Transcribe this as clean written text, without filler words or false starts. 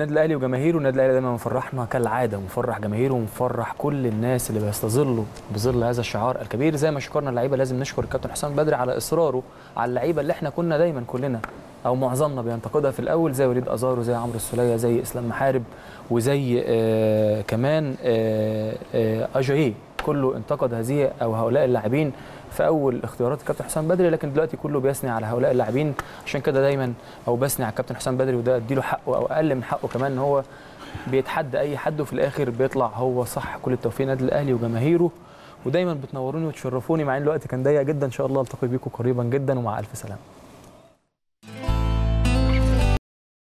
النادي الاهلي وجماهيره، النادي الاهلي دايما مفرحنا كالعاده، مفرح جماهيره ومفرح كل الناس اللي بيستظلوا بظل هذا الشعار الكبير. زي ما شكرنا اللعيبه لازم نشكر الكابتن حسام بدري على اصراره على اللعيبه اللي احنا كنا دايما كلنا او معظمنا بينتقدها في الاول، زي وليد أزارو، زي عمرو السلية، زي اسلام محارب، وزي كمان اجاييه. كله انتقد هذه او هؤلاء اللاعبين في اول اختيارات الكابتن حسام بدري، لكن دلوقتي كله بيثني على هؤلاء اللاعبين. عشان كده دايما او بثني على الكابتن حسام بدري، وده اديله حقه او اقل من حقه كمان، ان هو بيتحدى اي حد وفي الاخر بيطلع هو صح. كل التوفيق للنادي الاهلي وجماهيره، ودايما بتنوروني وتشرفوني مع ان الوقت كان ضيق جدا. ان شاء الله التقي بيكم قريبا جدا، ومع الف سلامه.